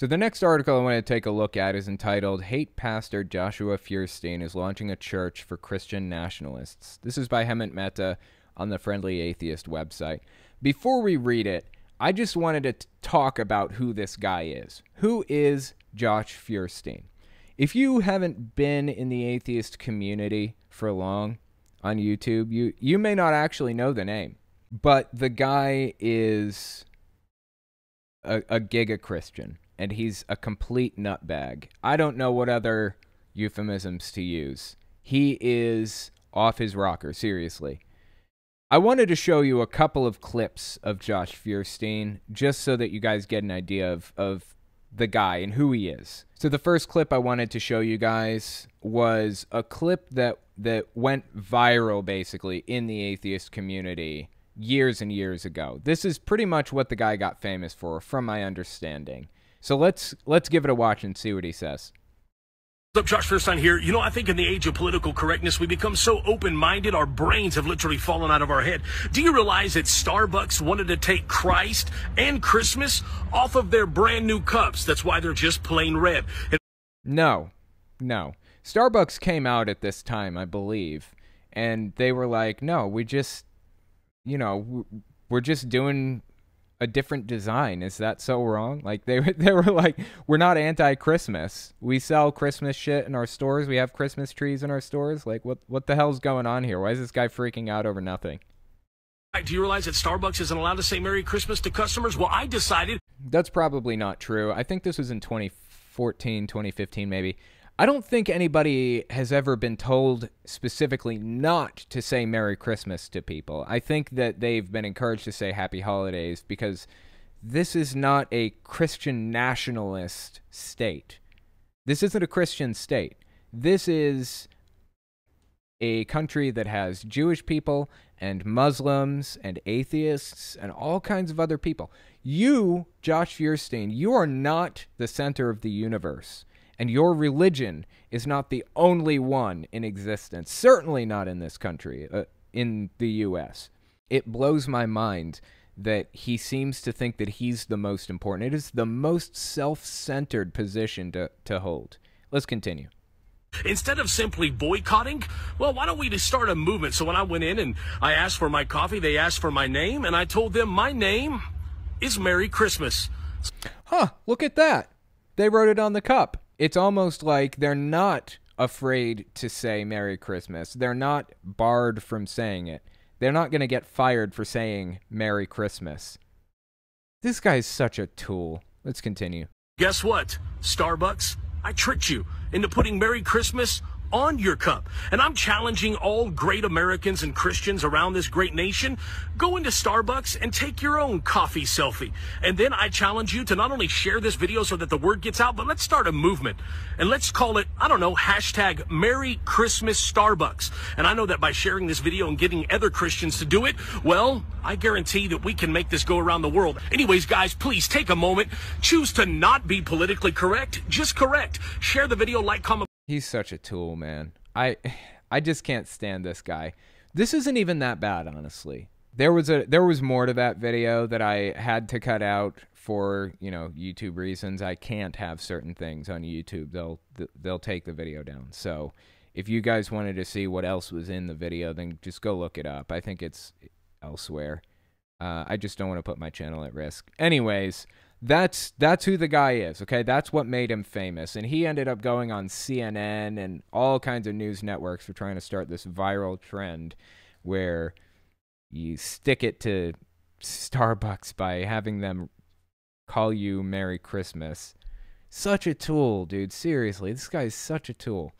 So the next article I want to take a look at is entitled "Hate Pastor Joshua Feuerstein is Launching a Church for Christian Nationalists." This is by Hemant Mehta on the Friendly Atheist website. Before we read it, I just wanted to talk about who this guy is. Who is Josh Feuerstein? If you haven't been in the atheist community for long on YouTube, you may not actually know the name, but the guy is a giga-Christian. And he's a complete nutbag. I don't know what other euphemisms to use. He is off his rocker, seriously. I wanted to show you a couple of clips of Josh Feuerstein, just so that you guys get an idea of the guy and who he is. So the first clip I wanted to show you guys was a clip that went viral, basically, in the atheist community years and years ago. This is pretty much what the guy got famous for, from my understanding. So let's give it a watch and see what he says. What's up, Josh Feuerstein here. You know, I think in the age of political correctness, we become so open-minded, our brains have literally fallen out of our head. Do you realize that Starbucks wanted to take Christ and Christmas off of their brand new cups? That's why they're just plain red. No. Starbucks came out at this time, I believe, and they were like, no, we just, you know, we're just doing a different design. Is that so wrong? Like they were like, we're not anti-Christmas. We sell Christmas shit in our stores. We have Christmas trees in our stores. Like what the hell's going on here? Why is this guy freaking out over nothing? Do you realize that Starbucks isn't allowed to say Merry Christmas to customers? Well, I decided that's probably not true. I think this was in 2014, 2015 maybe. I don't think anybody has ever been told specifically not to say Merry Christmas to people. I think that they've been encouraged to say Happy Holidays because this is not a Christian nationalist state. This isn't a Christian state. This is a country that has Jewish people and Muslims and atheists and all kinds of other people. You, Josh Feuerstein, you are not the center of the universe. And your religion is not the only one in existence, certainly not in this country, in the U.S. It blows my mind that he seems to think that he's the most important. It is the most self-centered position to hold. Let's continue. Instead of simply boycotting, well, why don't we just start a movement? So when I went in and I asked for my coffee, they asked for my name, and I told them my name is Merry Christmas. Huh, look at that. They wrote it on the cup. It's almost like they're not afraid to say Merry Christmas. They're not barred from saying it. They're not going to get fired for saying Merry Christmas. This guy's such a tool. Let's continue. Guess what, Starbucks? I tricked you into putting Merry Christmas on your cup. And I'm challenging all great Americans and Christians around this great nation. Go into Starbucks and take your own coffee selfie. And then I challenge you to not only share this video so that the word gets out, but let's start a movement. And let's call it, I don't know, hashtag Merry Christmas Starbucks. And I know that by sharing this video and getting other Christians to do it, well, I guarantee that we can make this go around the world. Anyways, guys, please take a moment. Choose to not be politically correct. Just correct. Share the video, like, comment. He's such a tool, man. I just can't stand this guy. This isn't even that bad, honestly. There was more to that video that I had to cut out for, you know, YouTube reasons. I can't have certain things on YouTube. They'll take the video down. So, if you guys wanted to see what else was in the video, then just go look it up. I think it's elsewhere. I just don't want to put my channel at risk. Anyways, that's who the guy is, okay? That's what made him famous. And he ended up going on CNN and all kinds of news networks for trying to start this viral trend where you stick it to Starbucks by having them call you Merry Christmas. Such a tool, dude. Seriously, this guy is such a tool.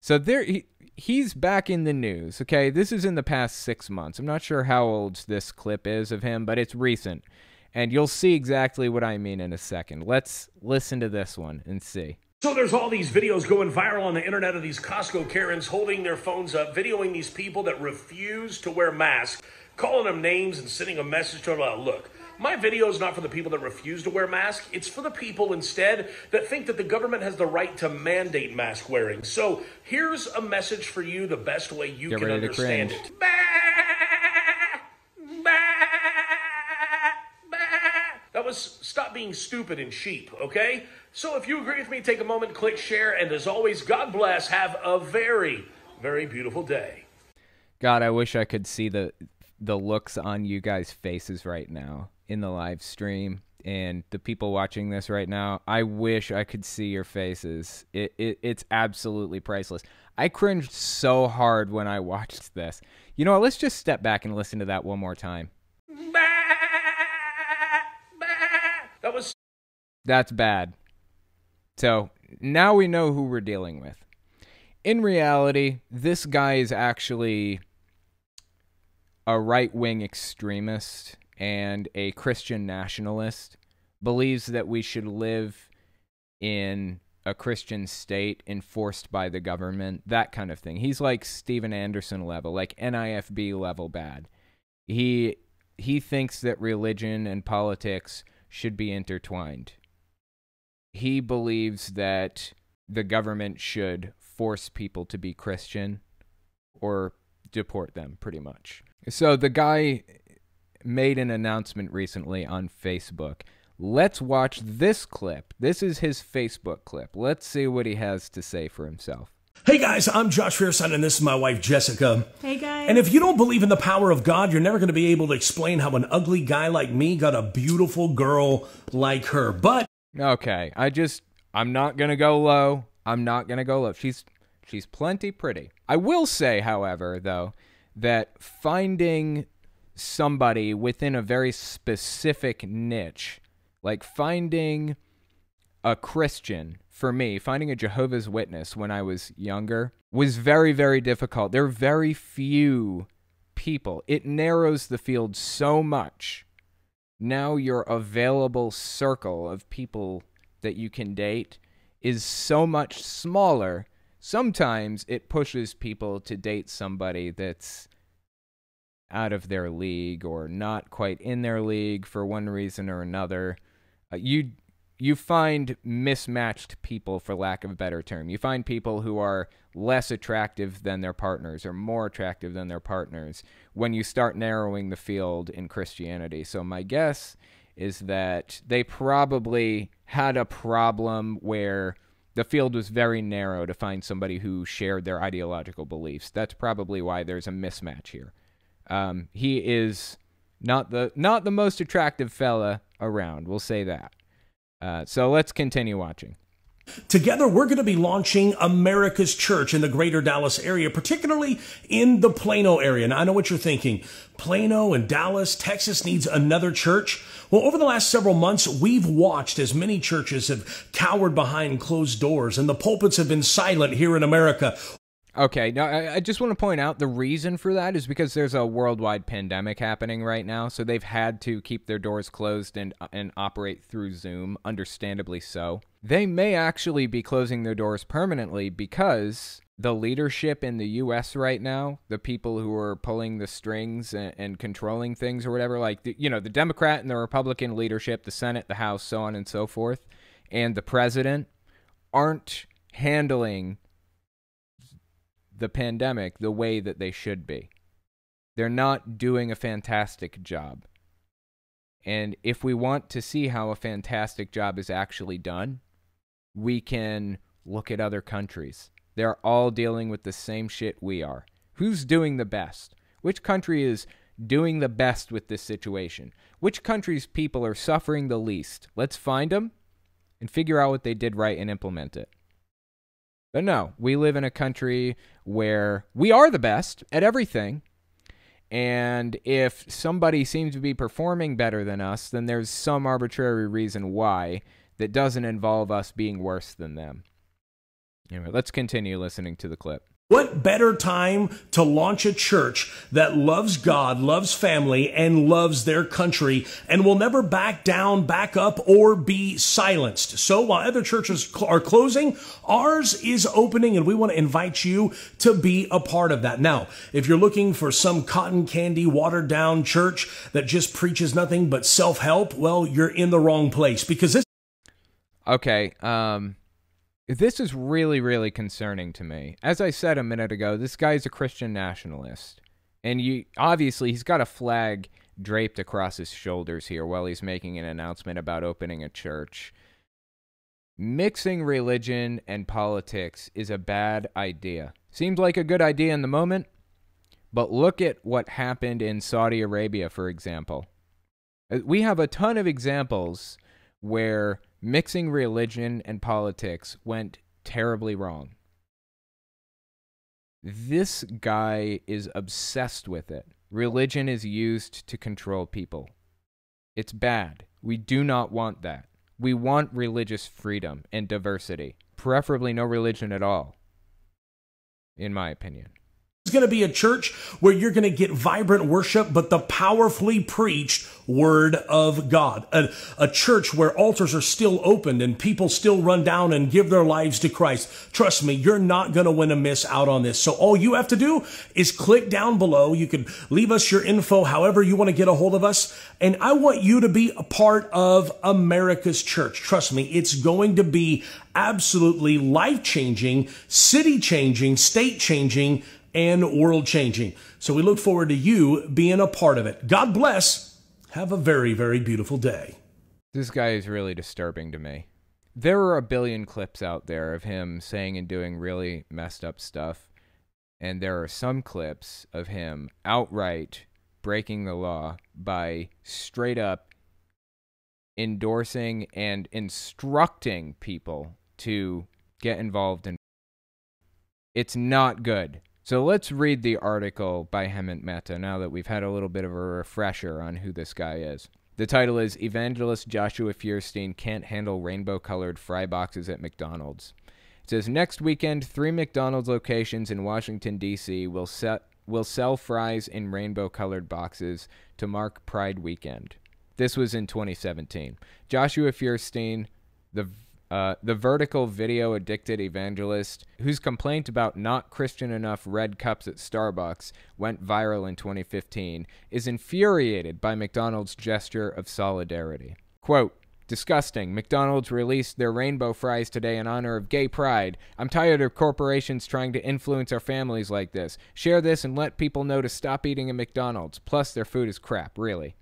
So there he's back in the news, okay? This is in the past 6 months. I'm not sure how old this clip is of him, but it's recent. And you'll see exactly what I mean in a second. Let's listen to this one and see. So there's all these videos going viral on the internet of these Costco Karens holding their phones up, videoing these people that refuse to wear masks, calling them names and sending a message to them about, look, my video is not for the people that refuse to wear masks. It's for the people instead that think that the government has the right to mandate mask wearing. So here's a message for you the best way you can understand it. Stop Stop being stupid and cheap, okay? So if you agree with me, take a moment, click share, and as always, God bless. Have a very, very beautiful day. God, I wish I could see the looks on you guys' faces right now in the live stream and the people watching this right now. I wish I could see your faces. It's absolutely priceless. I cringed so hard when I watched this. You know what? Let's just step back and listen to that one more time. That's bad. So now we know who we're dealing with. In reality, this guy is actually a right-wing extremist and a Christian nationalist, believes that we should live in a Christian state enforced by the government, that kind of thing. He's like Steven Anderson level, like NIFB level bad. He thinks that religion and politics should be intertwined. He believes that the government should force people to be Christian or deport them, pretty much. So the guy made an announcement recently on Facebook. Let's watch this clip. This is his Facebook clip. Let's see what he has to say for himself. Hey guys, I'm Josh Feuerstein, and this is my wife, Jessica. Hey guys. And if you don't believe in the power of God, you're never going to be able to explain how an ugly guy like me got a beautiful girl like her, but... Okay, I'm not going to go low. I'm not going to go low. She's plenty pretty. I will say, however, though, that finding somebody within a very specific niche, like finding a Christian, for me, finding a Jehovah's Witness when I was younger was very, very difficult. There are very few people. It narrows the field so much. Now your available circle of people that you can date is so much smaller. Sometimes it pushes people to date somebody that's out of their league or not quite in their league for one reason or another. You find mismatched people, for lack of a better term. You find people who are less attractive than their partners or more attractive than their partners when you start narrowing the field in Christianity. So my guess is that they probably had a problem where the field was very narrow to find somebody who shared their ideological beliefs. That's probably why there's a mismatch here. He is not the most attractive fella around. We'll say that. So let's continue watching. Together, we're going to be launching America's Church in the greater Dallas area, particularly in the Plano area. Now, I know what you're thinking. Plano and Dallas, Texas needs another church. Well, over the last several months, we've watched as many churches have cowered behind closed doors, and the pulpits have been silent here in America. Okay, now I just want to point out the reason for that is because there's a worldwide pandemic happening right now, so they've had to keep their doors closed and operate through Zoom, understandably so. They may actually be closing their doors permanently because the leadership in the U.S. right now, the people who are pulling the strings and controlling things or whatever, like the Democrat and the Republican leadership, the Senate, the House, so on and so forth, and the president aren't handling the pandemic the way that they should be. They're not doing a fantastic job. And if we want to see how a fantastic job is actually done, we can look at other countries. They're all dealing with the same shit we are. Who's doing the best? Which country is doing the best with this situation? Which country's people are suffering the least? Let's find them and figure out what they did right and implement it. But no, we live in a country where we are the best at everything. And if somebody seems to be performing better than us, then there's some arbitrary reason why that doesn't involve us being worse than them. Anyway, let's continue listening to the clip. What better time to launch a church that loves God, loves family, and loves their country, and will never back down, back up, or be silenced. So while other churches are closing, ours is opening, and we want to invite you to be a part of that. Now, if you're looking for some cotton candy, watered-down church that just preaches nothing but self-help, well, you're in the wrong place, because this... Okay, this is really, really concerning to me. As I said a minute ago, this guy's a Christian nationalist. And obviously, he's got a flag draped across his shoulders here while he's making an announcement about opening a church. Mixing religion and politics is a bad idea. Seems like a good idea in the moment, but look at what happened in Saudi Arabia, for example. We have a ton of examples where mixing religion and politics went terribly wrong. This guy is obsessed with it. Religion is used to control people. It's bad. We do not want that. We want religious freedom and diversity. Preferably no religion at all, in my opinion. It's going to be a church where you're going to get vibrant worship, but the powerfully preached Word of God. A church where altars are still opened and people still run down and give their lives to Christ. Trust me, you're not going to want to miss out on this. So all you have to do is click down below. You can leave us your info however you want to get a hold of us. And I want you to be a part of America's Church. Trust me, it's going to be absolutely life-changing, city-changing, state-changing, and world-changing. So we look forward to you being a part of it. God bless. Have a very, very beautiful day. This guy is really disturbing to me. There are a billion clips out there of him saying and doing really messed up stuff, and there are some clips of him outright breaking the law by straight up endorsing and instructing people to get involved in. It's not good. So let's read the article by Hemant Mehta now that we've had a little bit of a refresher on who this guy is. The title is Evangelist Joshua Feuerstein Can't Handle Rainbow-Colored Fry Boxes at McDonald's. It says, next weekend, 3 McDonald's locations in Washington, D.C. will sell fries in rainbow-colored boxes to mark Pride Weekend. This was in 2017. Joshua Feuerstein, the vertical video addicted evangelist whose complaint about not Christian enough red cups at Starbucks went viral in 2015, is infuriated by McDonald's gesture of solidarity. Quote, disgusting. McDonald's released their rainbow fries today in honor of gay pride. I'm tired of corporations trying to influence our families like this. Share this and let people know to stop eating at McDonald's. Plus, their food is crap, really.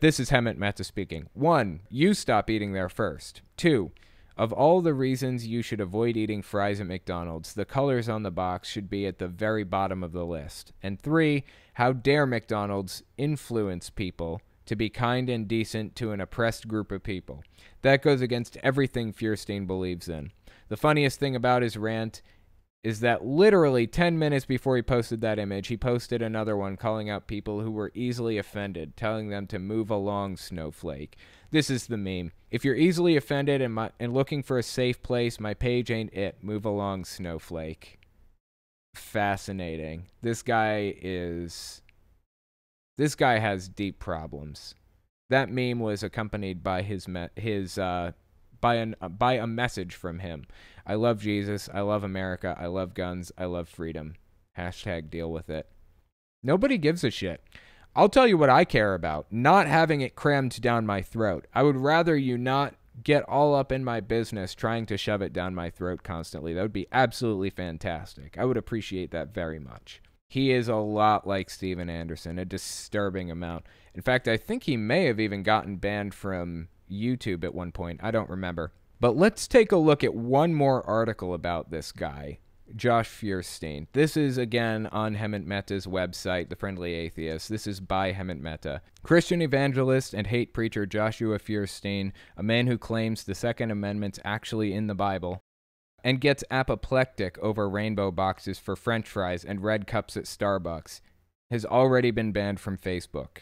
This is Hemant Mehta speaking. 1, you stop eating there first. 2, of all the reasons you should avoid eating fries at McDonald's, the colors on the box should be at the very bottom of the list. And 3, how dare McDonald's influence people to be kind and decent to an oppressed group of people. That goes against everything Feuerstein believes in. The funniest thing about his rant is that literally 10 minutes before he posted that image, he posted another one calling out people who were easily offended, telling them to move along, snowflake. This is the meme. If you're easily offended and looking for a safe place, my page ain't it. Move along, snowflake. Fascinating. This guy has deep problems. That meme was accompanied by a message from him. I love Jesus. I love America. I love guns. I love freedom. Hashtag deal with it. Nobody gives a shit. I'll tell you what I care about. Not having it crammed down my throat. I would rather you not get all up in my business trying to shove it down my throat constantly. That would be absolutely fantastic. I would appreciate that very much. He is a lot like Steven Anderson, a disturbing amount. In fact, I think he may have even gotten banned from YouTube at one point. I don't remember. But let's take a look at one more article about this guy, Josh Feuerstein. This is, again, on Hemant Mehta's website, The Friendly Atheist. This is by Hemant Mehta. Christian evangelist and hate preacher Joshua Feuerstein, a man who claims the Second Amendment's actually in the Bible, and gets apoplectic over rainbow boxes for French fries and red cups at Starbucks, has already been banned from Facebook.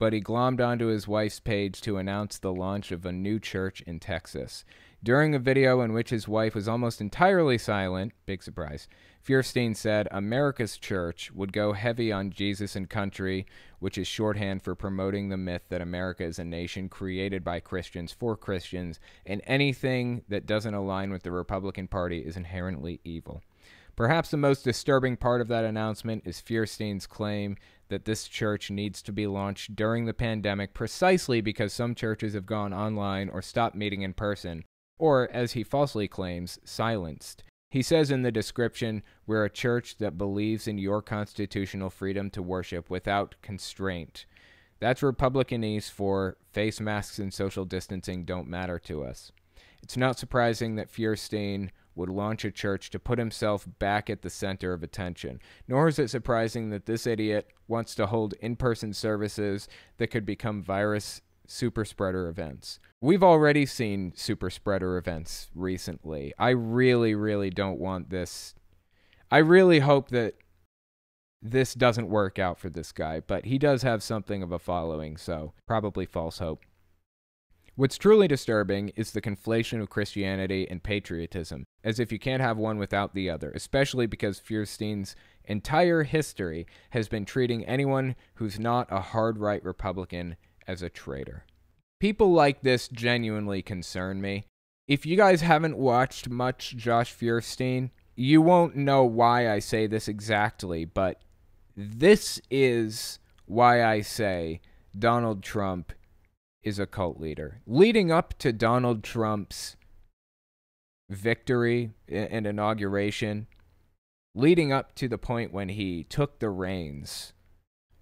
But he glommed onto his wife's page to announce the launch of a new church in Texas. During a video in which his wife was almost entirely silent, big surprise, Feuerstein said America's Church would go heavy on Jesus and country, which is shorthand for promoting the myth that America is a nation created by Christians for Christians, and anything that doesn't align with the Republican Party is inherently evil. Perhaps the most disturbing part of that announcement is Feuerstein's claim that this church needs to be launched during the pandemic precisely because some churches have gone online or stopped meeting in person, or, as he falsely claims, silenced. He says in the description, we're a church that believes in your constitutional freedom to worship without constraint. That's Republicanese for face masks and social distancing don't matter to us. It's not surprising that Feuerstein would launch a church to put himself back at the center of attention. Nor is it surprising that this idiot wants to hold in-person services that could become virus super spreader events. We've already seen super spreader events recently. I really, really don't want this. I really hope that this doesn't work out for this guy, but he does have something of a following, so probably false hope. What's truly disturbing is the conflation of Christianity and patriotism, as if you can't have one without the other, especially because Feuerstein's entire history has been treating anyone who's not a hard right Republican as a traitor. People like this genuinely concern me. If you guys haven't watched much Josh Feuerstein, you won't know why I say this exactly, but this is why I say Donald Trump is a cult leader. Leading up to Donald Trump's victory and inauguration, leading up to the point when he took the reins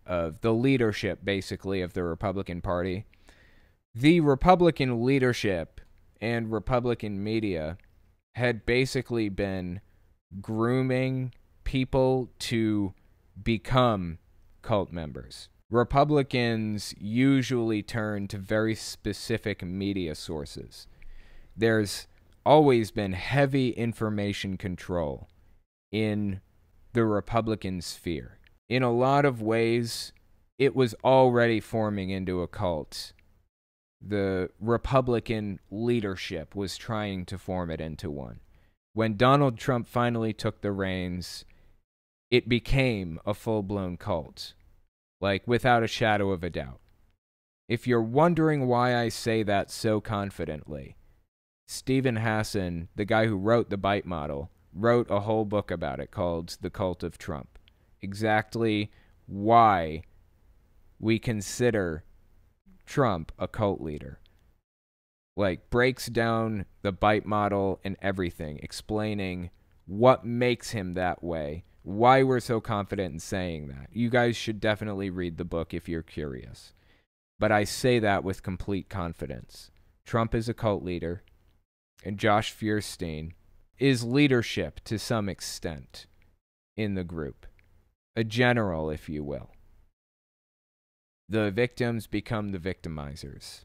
of the leadership, basically, of the Republican Party, the Republican leadership and Republican media had basically been grooming people to become cult members. Republicans usually turn to very specific media sources. There's always been heavy information control in the Republican sphere. In a lot of ways, it was already forming into a cult. The Republican leadership was trying to form it into one. When Donald Trump finally took the reins, it became a full-blown cult, like without a shadow of a doubt. If you're wondering why I say that so confidently, Stephen Hassan, the guy who wrote The Bite Model, wrote a whole book about it called The Cult of Trump. Exactly why we consider Trump a cult leader. Like, breaks down the Bite Model and everything, explaining what makes him that way, why we're so confident in saying that. You guys should definitely read the book if you're curious. But I say that with complete confidence. Trump is a cult leader, and Josh Feuerstein is leadership to some extent in the group. A general, if you will. The victims become the victimizers.